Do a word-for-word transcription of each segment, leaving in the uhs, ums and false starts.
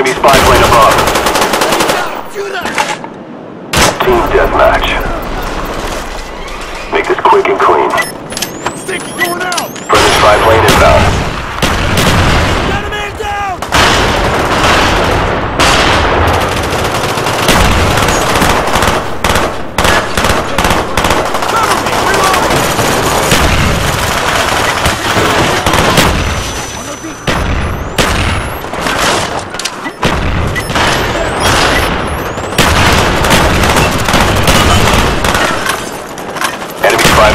Enemy spy plane above. Team deathmatch. Make this quick and clean. Stick going out. Friendly spy plane inbound. Got a man down.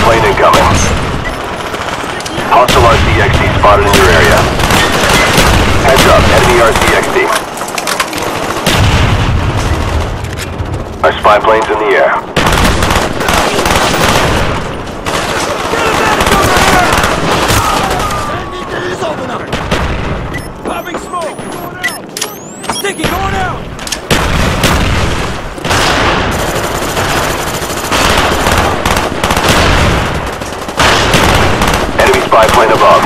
Plane incoming. Hostile R C X D spotted in your area. Heads up, enemy R C X D. Our spy plane's in the air. Popping smoke. Sticky going out. Spy plane above.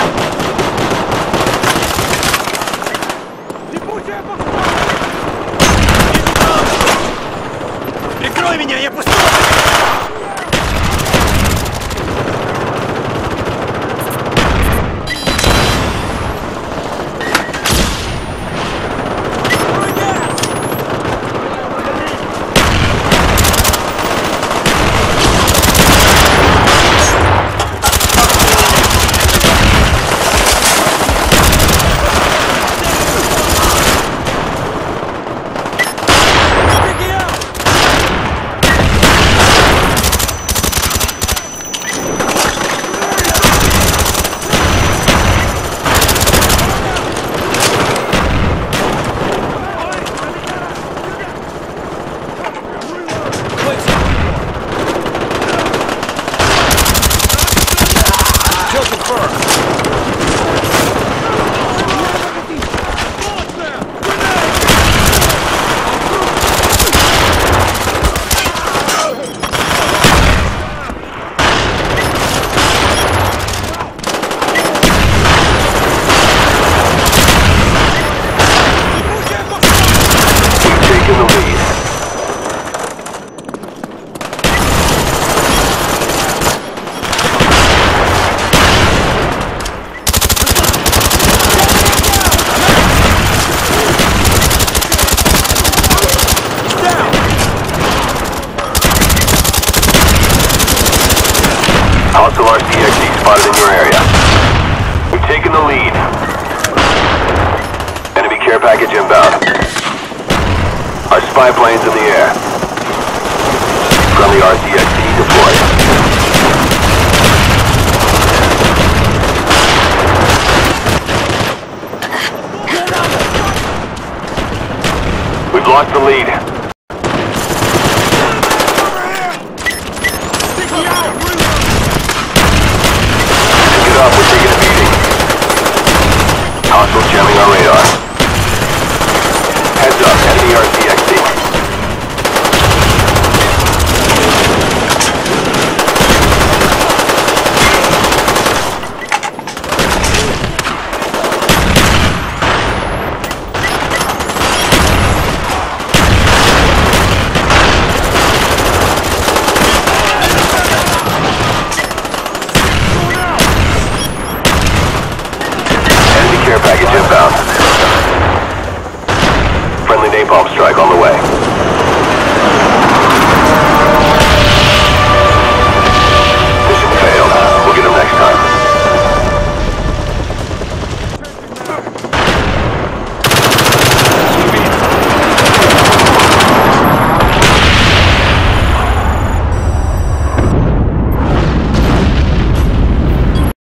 Прикрой меня, я пустил. R C X D spotted in your area. We've taken the lead. Enemy care package inbound. Our spy plane's in the air. Friendly R C X D deployed. We've lost the lead. Up, we're taking a beating. Hostile jamming our radar. Heads up, enemy R C X D. Package inbound. Friendly napalm strike on the way.